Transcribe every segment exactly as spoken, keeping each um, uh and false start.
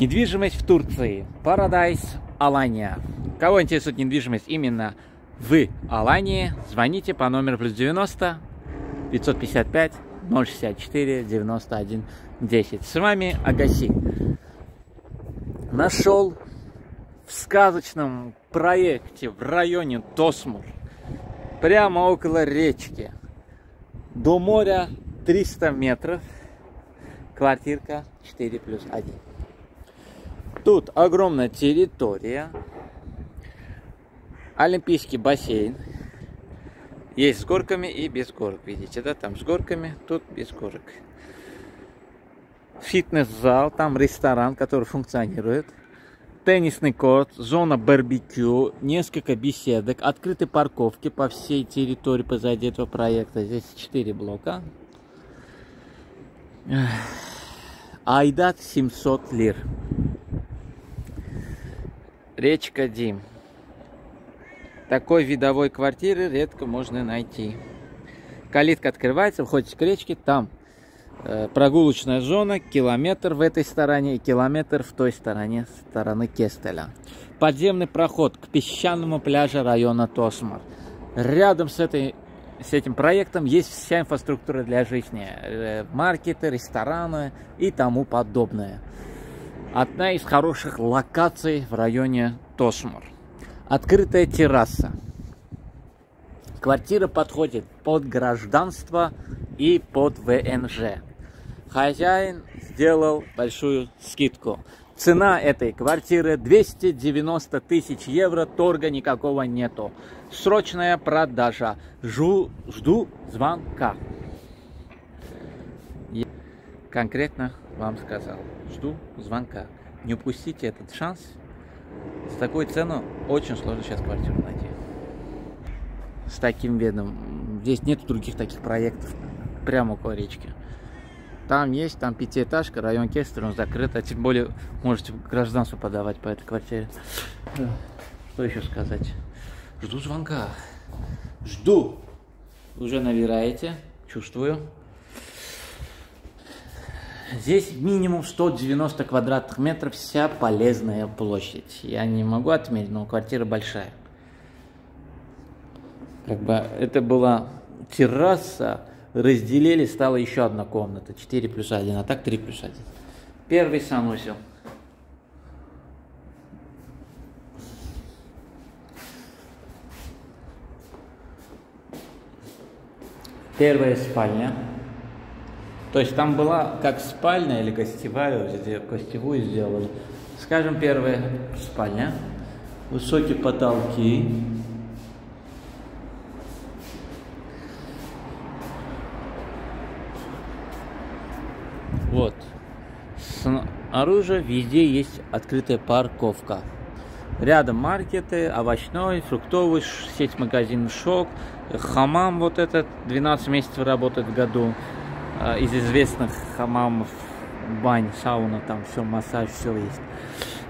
Недвижимость в Турции. Парадайс Алания. Кого интересует недвижимость именно в Алании, звоните по номеру плюс девяносто пятьсот пятьдесят пять ноль шестьдесят четыре девяносто один десять. С вами Агаси. Нашел в сказочном проекте в районе Тосмур, прямо около речки, до моря триста метров, квартирка четыре плюс один. Тут огромная территория, олимпийский бассейн, есть с горками и без горок, видите, да, там с горками, тут без горок. Фитнес-зал, там ресторан, который функционирует, теннисный корт, зона барбекю, несколько беседок, открытые парковки по всей территории позади этого проекта, здесь четыре блока. Айдат семьсот лир. Речка Дим. Такой видовой квартиры редко можно найти. Калитка открывается, выходите к речке, там э, прогулочная зона, километр в этой стороне и километр в той стороне, стороны Кестеля. Подземный проход к песчаному пляжу района Тосмур. Рядом с, этой, с этим проектом есть вся инфраструктура для жизни. Э, маркеты, рестораны и тому подобное. Одна из хороших локаций в районе Тосмур. Открытая терраса. Квартира подходит под гражданство и под вэ эн жэ. Хозяин сделал большую скидку. Цена этой квартиры двести девяносто тысяч евро, торга никакого нету. Срочная продажа. Жду, жду звонка. Я конкретно вам сказал. Жду звонка. Не упустите этот шанс. С такой ценой очень сложно сейчас квартиру найти. С таким видом. Здесь нет других таких проектов. Прямо около речки. Там есть, там пятиэтажка, район Кестель, он закрыт. А тем более можете гражданство подавать по этой квартире. Что еще сказать? Жду звонка. Жду. Уже набираете. Чувствую. Здесь минимум сто девяносто квадратных метров, вся полезная площадь. Я не могу отметить, но квартира большая. Как бы это была терраса, разделили, стала еще одна комната. четыре плюс один, а так три плюс один. Первый санузел. Первая спальня. То есть там была как спальня или гостевая, где гостевую сделали. Скажем, первая спальня. Высокие потолки. Вот. Снаружи везде есть открытая парковка. Рядом маркеты, овощной, фруктовый, сеть магазинов «Шок», хамам вот этот, двенадцать месяцев работает в году. Из известных хамамов, бань, сауна, там все, массаж, все есть.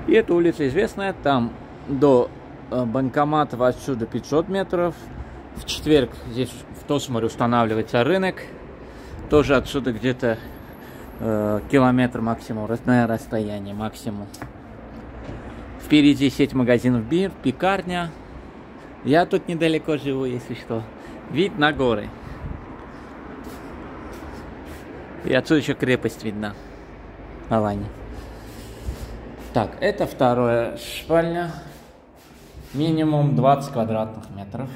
И эта улица известная, там до банкоматов отсюда пятьсот метров. В четверг здесь в Тосмуре устанавливается рынок. Тоже отсюда где-то э, километр максимум, разное расстояние максимум. Впереди сеть магазинов «Бир», пекарня. Я тут недалеко живу, если что. Вид на горы. И отсюда еще крепость видна. Алания. Так, это вторая спальня. Минимум двадцать квадратных метров.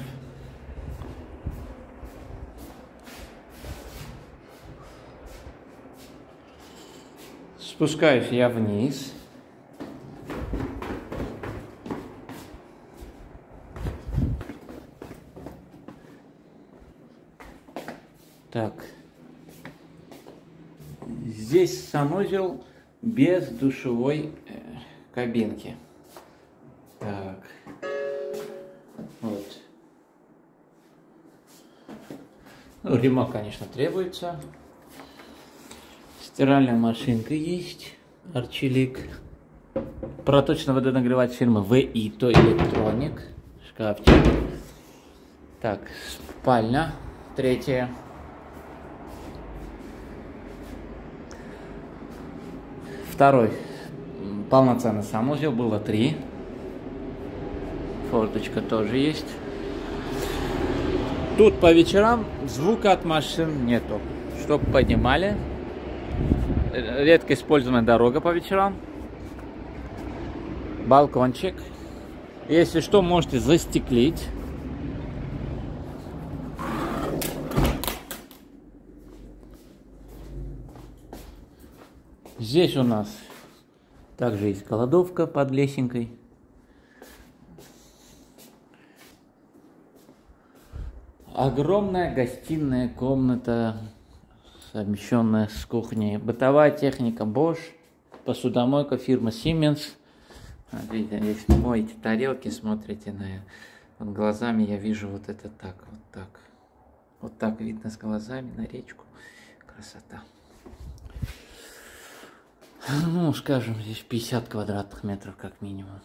Спускаюсь я вниз. Так. Здесь санузел без душевой кабинки. Так. Вот. Ну, ремонт, конечно, требуется. Стиральная машинка есть. Arçelik. Проточный водонагреватель фирмы Vito Electronic. Шкафчик. Так, спальня. Третья. Второй полноценный санузел, было три. Форточка тоже есть. Тут по вечерам звука от машин нету, чтобы понимали. Редко используемая дорога по вечерам. Балкончик. Если что, можете застеклить. Здесь у нас также есть кладовка под лесенкой. Огромная гостиная комната, совмещенная с кухней. Бытовая техника Bosch, посудомойка фирмы Siemens. Смотрите, если моете тарелки, смотрите на... Вот глазами я вижу вот это так, вот так. Вот так видно с глазами на речку. Красота. Ну, скажем, здесь пятьдесят квадратных метров как минимум.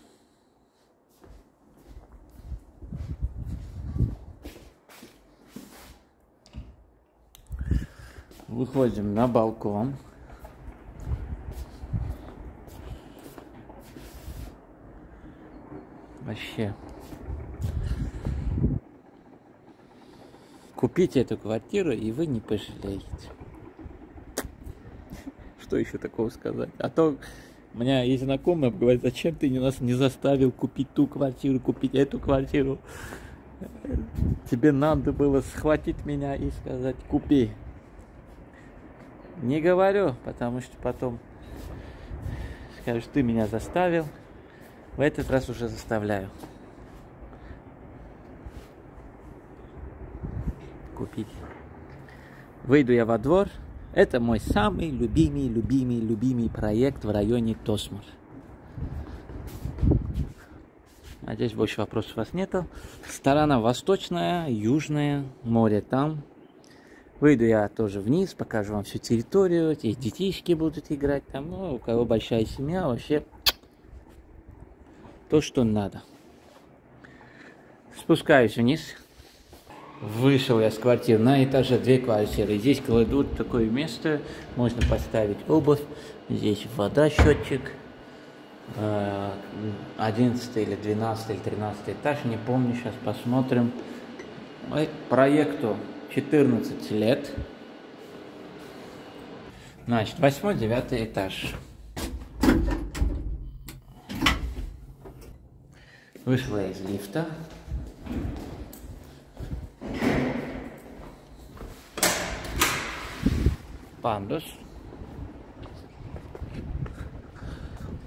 Выходим на балкон. Вообще. Купите эту квартиру, и вы не пожалеете. Что еще такого сказать? А то у меня есть знакомый, говорит, зачем ты нас не заставил купить ту квартиру, купить эту квартиру? Тебе надо было схватить меня и сказать, купи. Не говорю, потому что потом скажешь, ты меня заставил. В этот раз уже заставляю. Купить. Выйду я во двор. Это мой самый любимый, любимый, любимый проект в районе Тосмур. Надеюсь, больше вопросов у вас нету. Сторона восточная, южная, море там. Выйду я тоже вниз, покажу вам всю территорию. И детишки будут играть там. Ну, у кого большая семья, вообще то, что надо. Спускаюсь вниз. Вышел я с квартир, на этаже две квартиры. Здесь кладут такое место, можно поставить обувь. Здесь вода, счетчик. одиннадцатый или двенадцатый или тринадцатый этаж, не помню, сейчас посмотрим. Проекту четырнадцать лет. Значит, восьмой-девятый этаж. Вышла я из лифта. Пандус.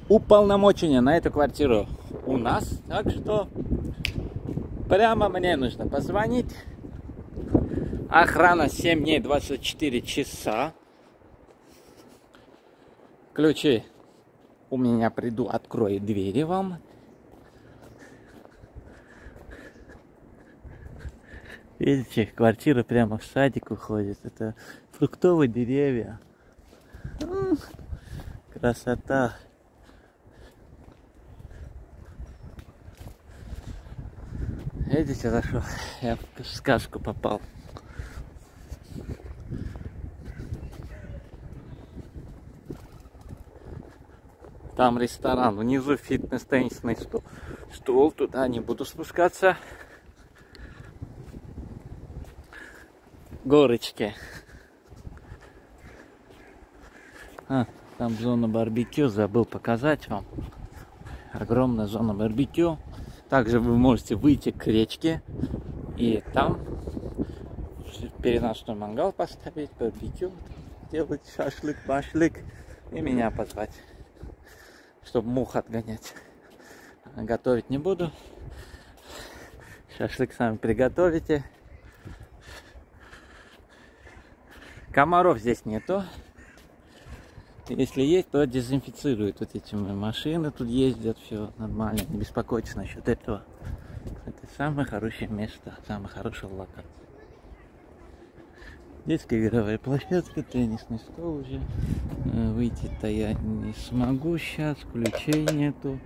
Уполномочения на эту квартиру у нас, так что прямо мне нужно позвонить. Охрана семь дней двадцать четыре часа. Ключи у меня, приду, открою двери вам. Видите, квартира прямо в садик уходит. Это фруктовые деревья. Красота. Видите, за что я в сказку попал. Там ресторан. Внизу фитнес-теннисный стол. Стол. Туда не буду спускаться. Горочки. А, там зона барбекю, забыл показать вам. Огромная зона барбекю. Также вы можете выйти к речке и там переносной мангал поставить, барбекю, делать шашлык, башлык и меня позвать, чтобы мух отгонять. Готовить не буду. Шашлык сами приготовите. Комаров здесь нету. Если есть, то дезинфицируют вот эти машины. Тут ездят, все нормально. Не беспокойтесь насчет этого. Это самое хорошее место, самая хорошая локация. Детская игровая площадка, теннисный стол уже. Выйти-то я не смогу сейчас, ключей нету.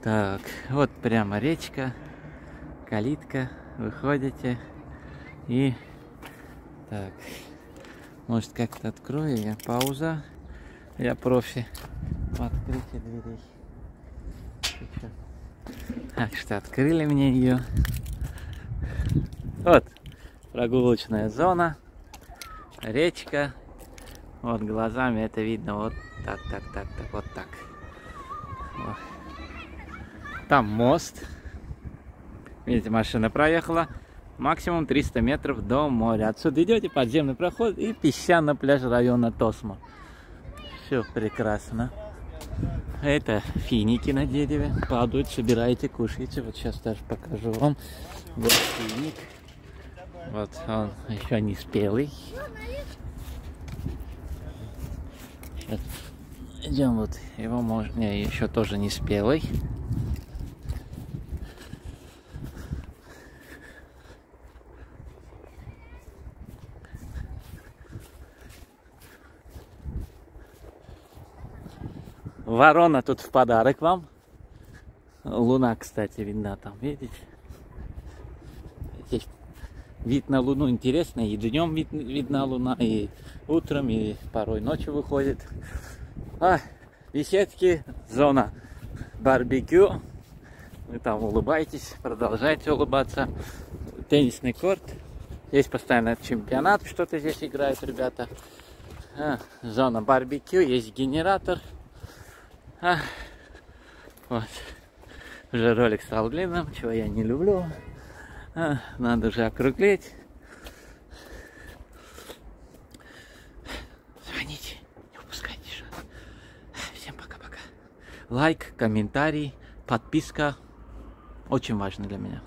Так, вот прямо речка, калитка. Выходите и... Так... Может, как-то открою я. Пауза. Я профи. открытие дверей. Так что открыли мне ее. Вот прогулочная зона, речка. Вот глазами это видно вот так, так, так, так, вот так. Вот. Там мост. Видите, машина проехала. Максимум триста метров до моря. Отсюда идете, подземный проход и песчаный пляж района Тосма. Все прекрасно. Это финики на дереве. Падают, собираете, кушаете. Вот сейчас даже покажу вам. Вот финик. Вот он еще не спелый. Сейчас идем вот. Его можно... Не, еще тоже не спелый. Ворона тут в подарок вам. Луна, кстати, видна там, видите? Здесь вид на Луну интересный. И днем вид, видна Луна, и утром, и порой ночью выходит. А, беседки, зона барбекю. Вы там улыбаетесь, продолжайте улыбаться. Теннисный корт. Здесь постоянно чемпионат, что-то здесь играют ребята. А, зона барбекю, есть генератор. А, вот. Уже ролик стал длинным, чего я не люблю. А, надо уже округлить. Звоните, не упускайте шанс. Всем пока-пока. Лайк, комментарий, подписка. Очень важно для меня.